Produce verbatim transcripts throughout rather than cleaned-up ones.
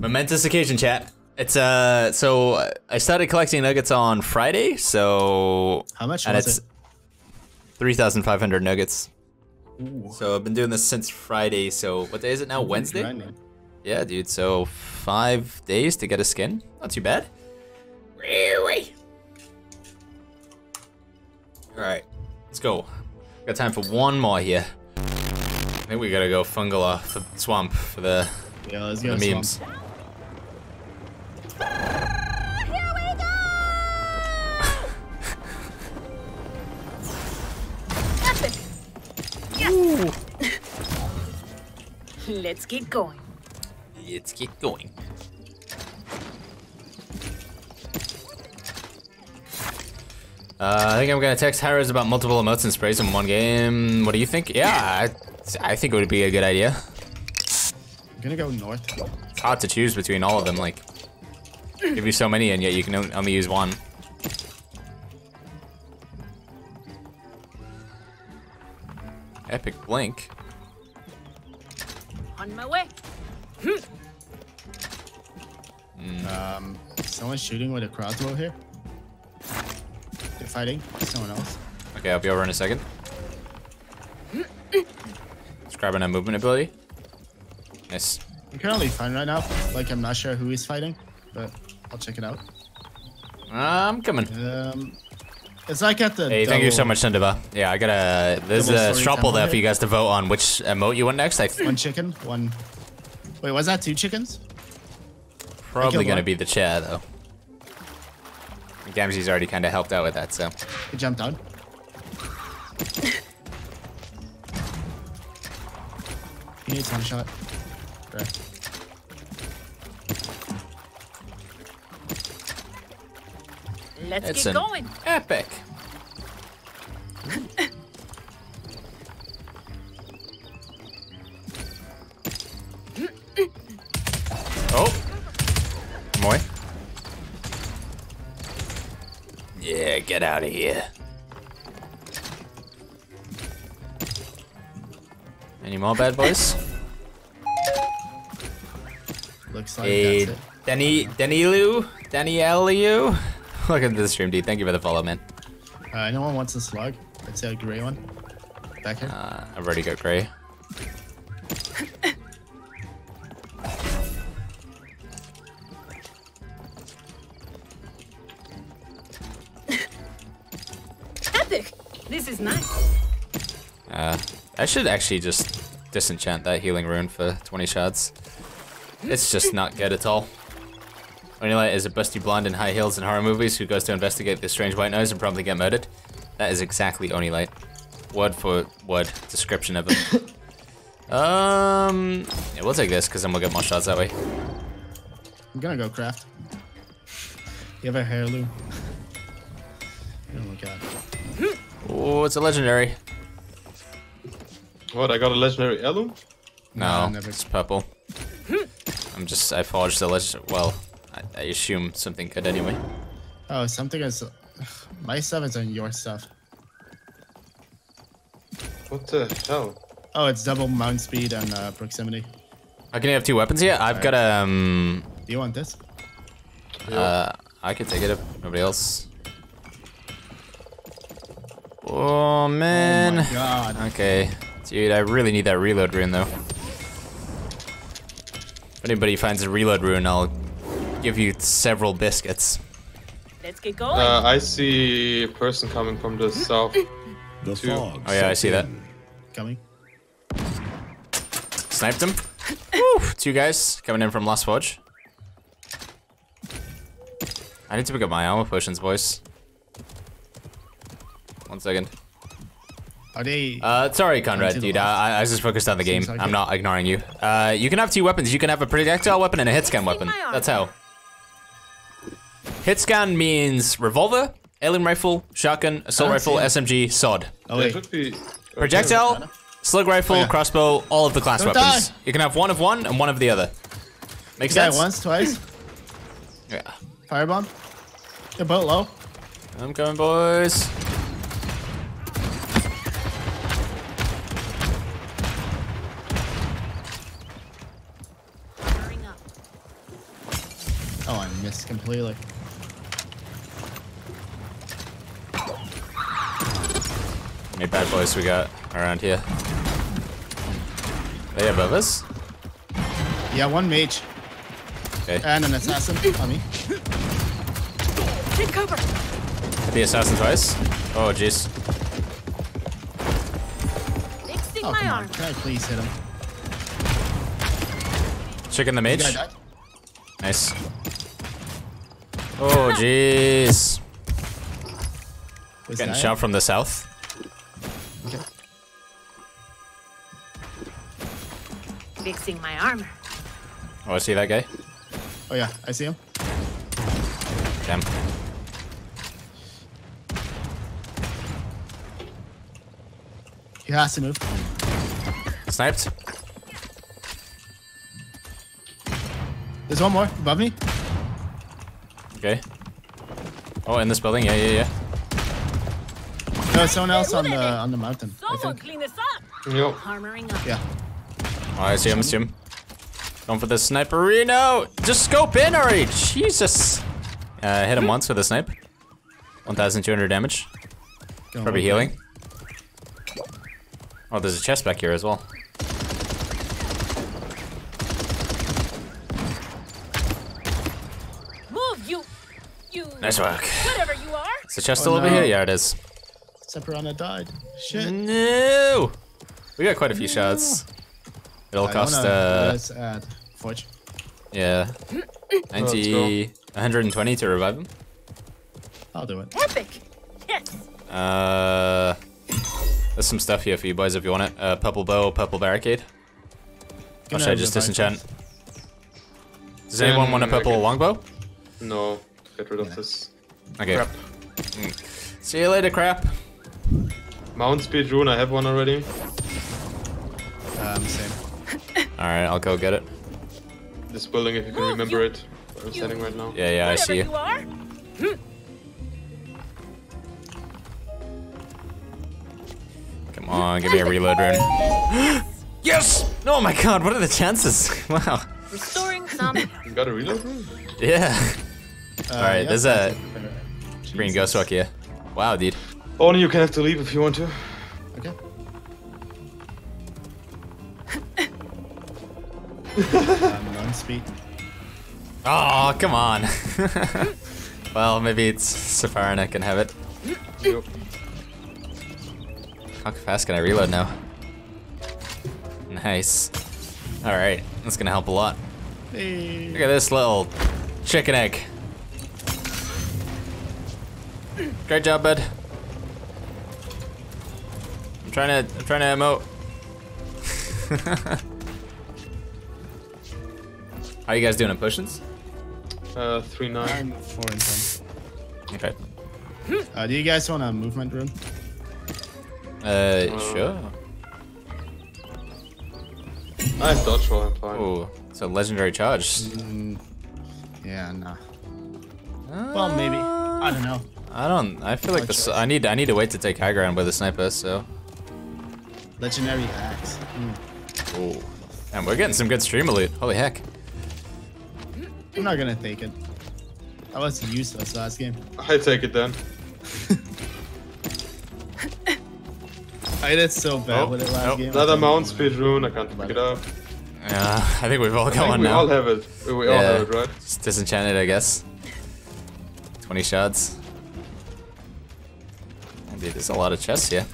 Momentous occasion, chat. It's uh, so I started collecting nuggets on Friday. So how much and was it's it? Three thousand five hundred nuggets. Ooh. So I've been doing this since Friday. So what day is it now? Wednesday. Grinding. Yeah, dude. So five days to get a skin. Not too bad. Really? All right, let's go. Got time for one more here. I think we gotta go Fungala for the swamp for the, yeah, let's go the memes. Swamp. Let's get going. Let's get going. Uh, I think I'm gonna text Hi-Rez about multiple emotes and sprays in one game. What do you think? Yeah, I, I think it would be a good idea. I'm gonna go north. It's hard to choose between all of them. Like, give you so many, and yet you can only use one. Epic blink. On my way. Mm. Um, someone's shooting with a crossbow here. They're fighting someone else. Okay, I'll be over in a second. Just grabbing a movement ability. Nice. I'm currently fine right now. Like, I'm not sure who he's fighting, but I'll check it out. I'm coming. Um, it's like at the. Hey, thank you so much, Sindiba. Yeah, I gotta. There's a strappel there for you guys to vote on which emote you want next. I one chicken, one. Wait, was that two chickens? Probably gonna one. be the chair though. Gamzee's already kind of helped out with that, so. He jumped on. He needs one shot. Right. Let's it's get going. Epic. Oh. Moi. Yeah, get out of here. Any more bad boys? Looks like hey, that's it. Denny, Denny Lu, Denny Lu. Welcome to the stream, dude. Thank you for the follow, man. Uh, no one wants a slug. It's a gray one. Back here. Uh, I've already got gray. Epic! This is nice. Uh, I should actually just disenchant that healing rune for twenty shots. It's just not good at all. Onylight is a busty blonde in high heels in horror movies who goes to investigate this strange white noise and promptly get murdered. That is exactly Onylight. Word for word description of him. um, yeah, we'll take this because then we'll get more shots that way. I'm gonna go craft. You have a hair loop. Oh my god. Oh, it's a legendary. What? I got a legendary heirloom? No, no it's purple. I'm just I forged the legendary. Well. I assume something could anyway. Oh, something is... My stuff is on your stuff. What the hell? Oh, it's double mount speed and uh, proximity. I can have two weapons here. I've right. got a... Um, Do you want this? Uh, I can take it if nobody else. Oh, man. Oh my God. Okay. Dude, I really need that reload rune, though. If anybody finds a reload rune, I'll... give you several biscuits. Let's get going. Uh, I see a person coming from the south. The fog. Oh yeah, I see that. Coming. Sniped him. Woo! Two guys coming in from Lost Forge. I need to pick up my armor potions, boys. One second. Are they uh, sorry, Conrad, dude. I, I was just focused on the game. Like I'm it. not ignoring you. Uh, you can have two weapons. You can have a projectile weapon and a hitscan weapon. That's how. Hitscan means revolver, alien rifle, shotgun, assault rifle, S M G, sword. Oh, wait. Be... Projectile, slug rifle, oh, yeah. crossbow, all of the class Don't weapons. Die. You can have one of one and one of the other. Makes sense? Once, twice. Yeah. Firebomb. They're both low. I'm coming, boys. Oh, I missed completely. How many bad boys we got around here? Are they above us? Yeah, one mage. Okay. And an assassin on me. Take cover. Hit the assassin twice? Oh, jeez. Oh, my arm. Can I please hit him? Chicken the mage. Nice. Oh, jeez. Getting shot from the south. Okay. Fixing my armor. Oh, I see that guy. Oh, yeah. I see him. Damn. He has to move. Sniped. There's one more above me. Okay. Oh, in this building, yeah, yeah, yeah. No, someone else on the on the mountain. Someone clean this up. Yep. Armoring up. Yeah. Oh, I see him, I see him. Going for the sniperino. Just scope in already. Jesus. Uh, hit him once with a snipe. one thousand two hundred damage. Going Probably healing. Way. Oh, there's a chest back here as well. Move, you, you. Nice work. Whatever you are. Is the chest still oh, no. over here? Yeah, it is. Semperana died. Shit. No. We got quite a few no. shots. It'll I cost uh. Add forge. Yeah. ninety, one hundred twenty to revive him. I'll do it. Epic. Yes. Uh. There's some stuff here for you boys if you want it. Uh, purple bow, purple barricade. Or should I just disenchant? Does anyone want a purple longbow? No, get rid of this. Okay. Crap. Mm. See you later, crap. Mount speed rune, I have one already. Um, same. Alright, I'll go get it. This building, if you can remember you, it. Where I'm standing right now. Yeah, yeah, I see you. you are. Hm. Come on, give me a reload rune. Yes! Oh my god, what are the chances? Wow. Restoring some. You got a reload rune? Yeah. Uh, Alright, yeah, there's a green Jesus. ghost walk here. Wow, dude. Only you can have to leave if you want to. Okay. I'm on speed. Oh, come on. Well, maybe it's Safarina can have it. Yep. How fast can I reload now? Nice. Alright, that's gonna help a lot. Hey. Look at this little chicken egg. Great job, bud. I'm trying to I'm trying to emote. How are you guys doing in potions? Uh three nine. Nine four and ten. Okay. Uh, do you guys want a movement room? Uh, oh. Sure. Nice dodge roll, I'm fine. Oh, it's a legendary charge. Mm, yeah, nah. Uh, well, maybe. I don't know. I don't. I feel like this. I need. I need to wait to take high ground by the sniper. So. Legendary axe. Mm. Oh, and we're getting some good streamer loot. Holy heck. I'm not gonna take it. That was useless last game. I take it then. I did so bad oh, with it last nope. game. Another mount speed rune, I can't pick it up. Yeah, I think we've all got one now. We all have it. We yeah. all have it, right? It's disenchanted, I guess. twenty shards. Oh, dude, there's a lot of chests here.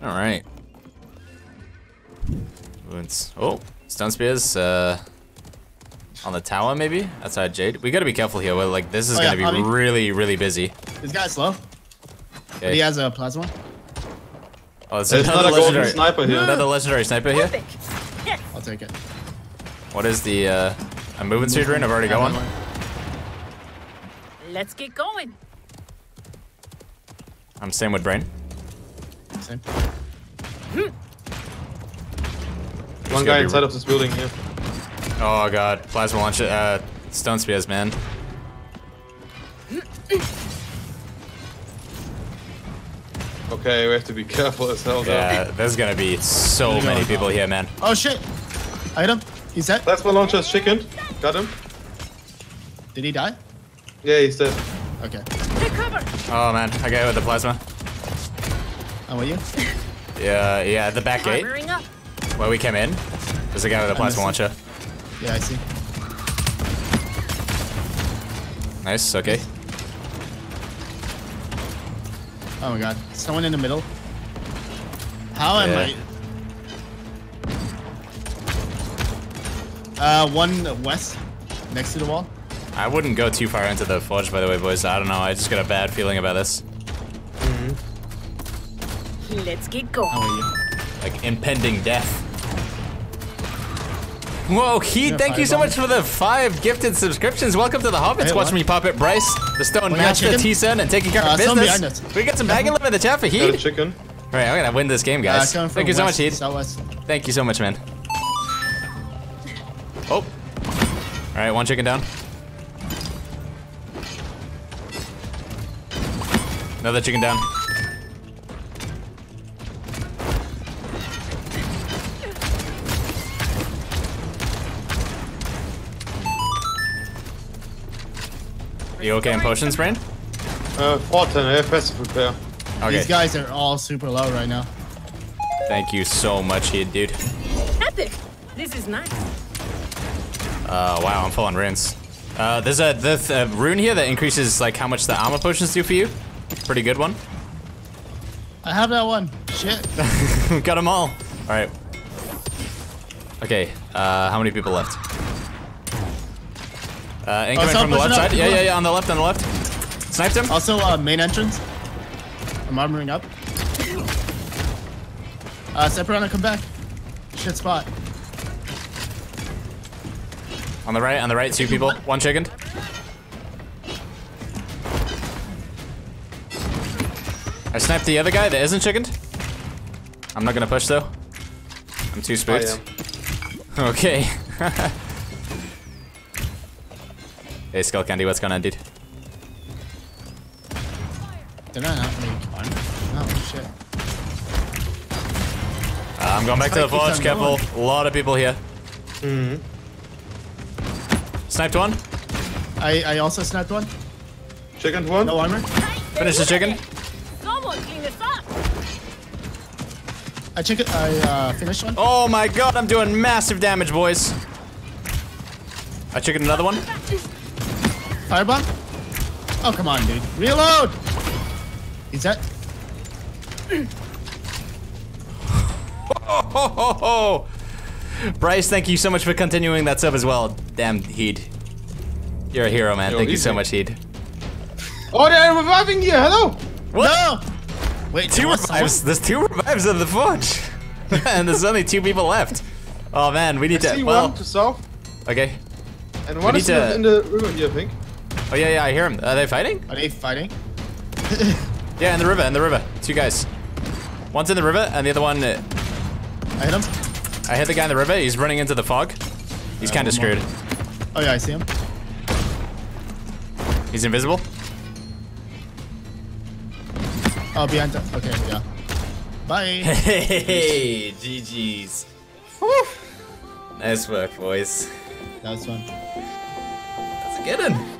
Alright. Oh. Stun spears, uh, on the tower maybe? Outside Jade. We gotta be careful here. We're like, this is oh, gonna yeah, be Bobby. really, really busy. This guy's slow. Okay. He has a plasma. Oh, there's another, another golden legendary sniper here. Another legendary sniper here. Yes. I'll take it. What is the, uh, I'm moving speed rune? I've already got one. Let's get going. I'm same with Brain. Same. Hmm. One guy inside of this building here. Oh god, plasma launcher, uh, stone spears, man. okay, we have to be careful as hell. Yeah, though. There's gonna be so no, many people no. here, man. Oh shit! Item? He's dead. That's my launcher's chicken. Got him. Did he die? Yeah, he's dead. Okay. Take cover. Oh man, I got hit with the plasma. Oh, were you? Yeah, yeah, at the back gate. Up. Where we came in, there's a guy with a plasma launcher. Yeah, I see. Nice, okay. Oh my god, someone in the middle. How yeah. am I? Uh, one west, next to the wall. I wouldn't go too far into the forge, by the way, boys. I don't know, I just got a bad feeling about this. Mm-hmm. Let's get going. How are you? Like impending death. Whoa, Heed, thank you so much for the five gifted subscriptions. Welcome to the Hobbits. Hey, Watch me pop it, Bryce, the Stone oh, Master, T-Sun, and taking care uh, of business. We got some bag and limb in the chat for Heed. Chicken. All right, I'm gonna win this game, guys. Uh, thank you so much, Heed. Southwest. Thank you so much, man. Oh. All right, one chicken down. Another chicken down. You okay in potions, Brain? Uh, fourteen, I have passive repair. Okay. These guys are all super low right now. Thank you so much, Heed, dude. Epic! This is nice. Uh, wow, I'm full on runes. Uh, there's a, there's a rune here that increases, like, how much the armor potions do for you. Pretty good one. I have that one. Shit. Got them all. Alright. Okay, uh, how many people left? Uh, incoming oh, from the left side. Yeah, yeah, yeah, on the left, on the left. Sniped him. Also, uh, main entrance. I'm armoring up. Uh, Semperana, come back. Shit spot. On the right, on the right, two people. One chicken. I sniped the other guy that isn't chickened. I'm not gonna push, though. I'm too spooked. Okay. Hey, Skull Candy, what's going on, dude? Did I not make one? Oh, shit. Uh, I'm going back to the forge, careful. A lot of people here. Mm-hmm. Sniped one. I, I also sniped one. Chickened one. No armor. Finish the chicken. Someone clean this up. I, chicken, I uh, finished one. Oh my god, I'm doing massive damage, boys. I chickened another one. Firebomb? Oh, come on, dude. Reload! Is that... oh, ho, ho, ho. Bryce, thank you so much for continuing that sub as well. Damn, Heed. You're a hero, man. Yo, thank easy. you so much, Heed. Oh, they're reviving you! Hello! What? No! Wait, two revives. There's two revives of the forge. And there's only two people left. Oh, man, we need I to... see well, one to solve. Okay. And one is to... in the river here, I think. Oh yeah, yeah, I hear him. Are they fighting? Are they fighting? Yeah, in the river, in the river. Two guys. One's in the river, and the other one... Uh, I hit him. I hit the guy in the river. He's running into the fog. He's uh, kind of screwed. More. Oh yeah, I see him. He's invisible. Oh, behind the... Okay, yeah. Bye. Hey, G G's. Woo. Nice work, boys. That was fun. That's a good one.